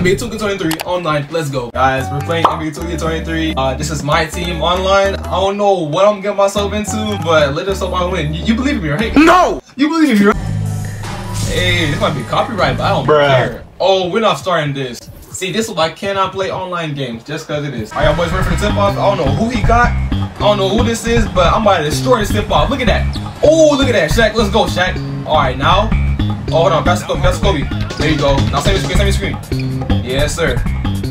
NBA 2K23 online. Let's go, guys. We're playing NBA 2K23. This is my team online. I don't know what I'm getting myself into, but let's just hope I win. You believe in me, right? No, you believe in me, right? Hey, this might be copyright, but I don't care. Oh, we're not starting this. See, this is why I cannot play online games, just because it is. All right, y'all boys ready for the tip-off? I don't know who he got. I don't know who this is, but I'm about to destroy this tip-off. Look at that. Oh, look at that, SHAQ. Let's go, SHAQ. All right, now. Oh, hold on. That's Kobe. There you go. Now, save your screen. Yes, sir.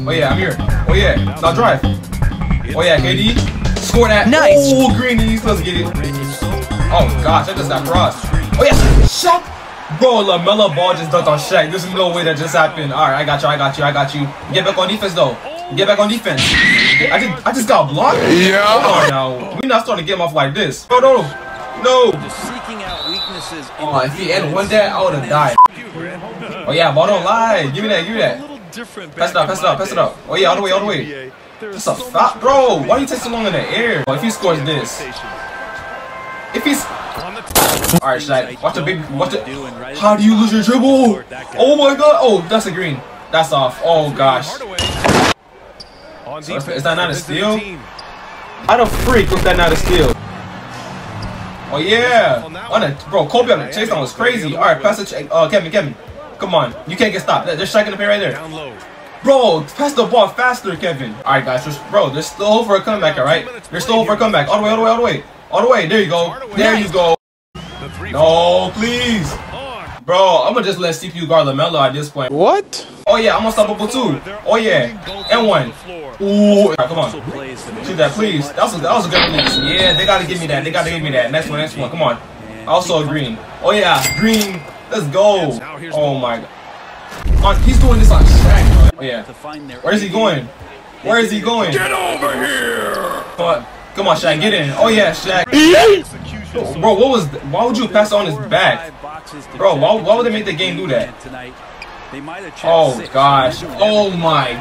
Oh, yeah, I'm here. Oh, yeah. Now, drive. Oh, yeah, KD. Score that. Nice. Oh, greenies. Let's get it. Oh, gosh. That just got crossed. Oh, yeah. SHAQ. Bro, LaMelo Ball just dunked on SHAQ. There's no way that just happened. Alright, I got you, I got you, I got you. Get back on defense, though. Get back on defense. I just got blocked? Yeah. Hold on now. We're not starting to get him off like this. No, no, no. Oh, if he had won that, I would have died. Oh, yeah, ball don't lie. Give me that, give me that. Pass it up, pass it up, pass it up. Oh, yeah, all the way, all the way. That's a foul. Bro, why do you take so long in the air? Oh, if he scores this. If he's... Alright, SHAQ. Watch the big. Watch the. How do you lose your dribble? Oh my god. Oh, that's a green. That's off. Oh gosh. So is that not a steal? How the freak was that not a steal? Oh yeah. On a, bro, Kobe on the chase down was crazy. Alright, pass it. Kevin, Kevin. Come on. You can't get stopped. They're SHAQ in the paint right there. Bro, pass the ball faster, Kevin. Alright, guys. Bro, they're still over a comeback, alright? They're still over a comeback. All the way, all the way, all the way. All the way. There you go. There you go. No, please. Bro, I'm gonna just let CPU guard LaMelo at this point. What? Oh, yeah, I'm unstoppable too. Oh, yeah. And one. Ooh. All right, come on. Shoot that, please. That was a good release. Yeah, they gotta give me that. They gotta give me that. Next one, next one. Come on. Also, green. Oh, yeah, green. Let's go. Oh, my God. He's doing this on SHAQ. Oh, yeah. Where is he going? Where is he going? Get over here. Come on. Come on, SHAQ. Get in. Oh, yeah, SHAQ. Bro, what was? Why would you pass on his back? Bro, why would they make the game do that? Oh gosh! Oh my!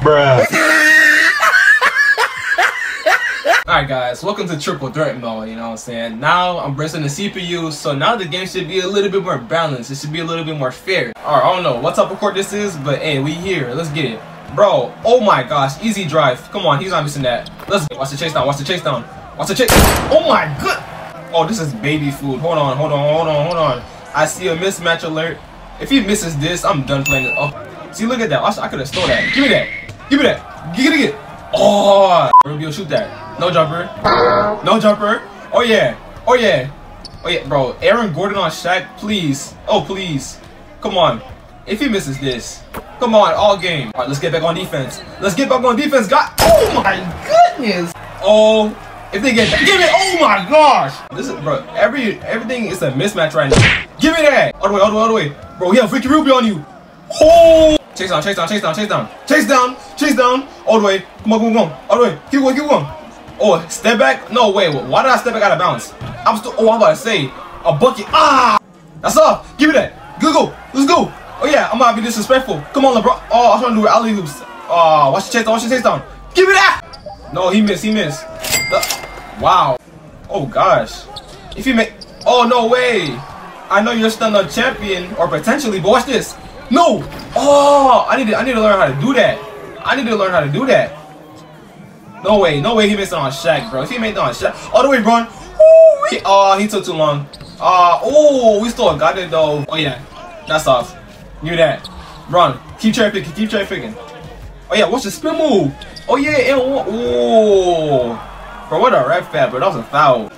Bruh. Alright, guys, welcome to triple threat mode. You know what I'm saying? Now I'm bracing the CPU, so now the game should be a little bit more balanced. It should be a little bit more fair. Alright, I don't know what type of court this is, but hey, we here. Let's get it. Bro, oh my gosh, easy drive. Come on, he's not missing that. Let's watch the chase down, watch the chase down. Watch the chase. Oh my god. Oh, this is baby food. Hold on, hold on, hold on, hold on. I see a mismatch alert. If he misses this, I'm done playing it. Oh, see, look at that. I could have stole that. Give me that. Give me that. Get it, get it. Oh, Rubio, shoot that. No jumper. No jumper. Oh yeah. Oh yeah. Oh yeah, bro. Aaron Gordon on SHAQ, please. Oh, please. Come on. If he misses this. Come on, all game. All right, let's get back on defense. Let's get back on defense, God. Oh my goodness. Oh, if they get that, give it. Oh my gosh. This is, bro, everything is a mismatch right now. Give me that. All the way, all the way, all the way. Bro, we have Ricky Rubio on you. Oh. Chase down, chase down, chase down, chase down. Chase down, chase down. All the way. Come on, come on, come on. All the way. Keep going, keep going. Oh, step back. No, wait, why did I step back out of bounds? I'm still, oh, I'm about to say, a bucket. Ah. That's all. Give me that. Good go. Let's go. Oh yeah, I'm about to be disrespectful. Come on, LeBron. Oh, I was trying to do alley hoops. Oh, watch the chase down, watch the chase down. Give me that! No, he missed, he missed. Wow. Oh gosh. If he make, oh no way. I know you're still a champion, or potentially, but watch this. No! Oh, I need to learn how to do that. I need to learn how to do that. No way, no way he missed it on SHAQ, bro. If he made it on SHAQ, all the way, LeBron. Oh, he took too long. Oh, we still got it though. Oh yeah, that's off. Knew that. Run. Keep trying picking. Keep trying picking. Oh yeah, watch the spin move. Oh yeah, and oh, bro, what a ref fab, bro. That was a foul.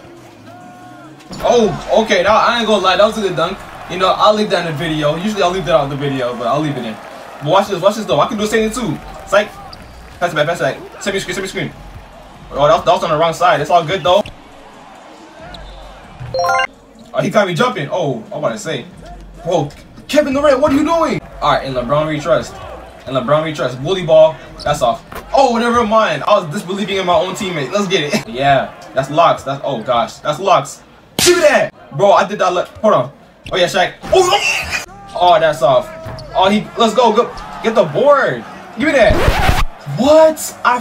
Oh, okay. That, I ain't gonna lie, that was a good dunk. You know, I'll leave that in the video. Usually I'll leave that out of the video, but I'll leave it in. But watch this though. I can do the same thing too. It's like, pass it back, pass it back. Send me screen, send me screen. Oh, that was on the wrong side. It's all good though. Oh, he got me jumping. Oh, I'm about to say, bro. Kevin Durant, what are you doing? Alright, and LeBron we trust. And LeBron we trust. Bully ball. That's off. Oh, never mind. I was disbelieving in my own teammate. Let's get it. Yeah. That's locks. That's, oh gosh. That's locks. Shoot that! Bro, I did that. Hold on. Oh yeah, SHAQ. Oh, oh, that's off. Oh, he, let's go. Go get the board. Give me that. What? I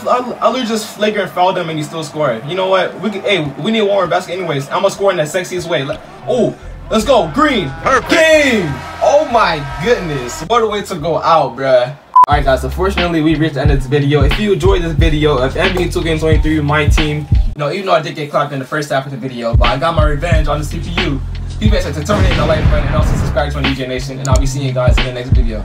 literally just flagrant fouled him and he still scored. You know what? We can, hey, we need one more basket anyways. I'm gonna score in the sexiest way. Oh, Let's go. Green. Perfect. Game. Oh my goodness. What a way to go out, bruh. Alright guys, unfortunately we reached the end of this video. If you enjoyed this video of NBA 2K23, my team, even though I did get clapped in the first half of the video, but I got my revenge on the CPU. Keep it to terminate the like button and also subscribe to my DJ Nation, and I'll be seeing you guys in the next video.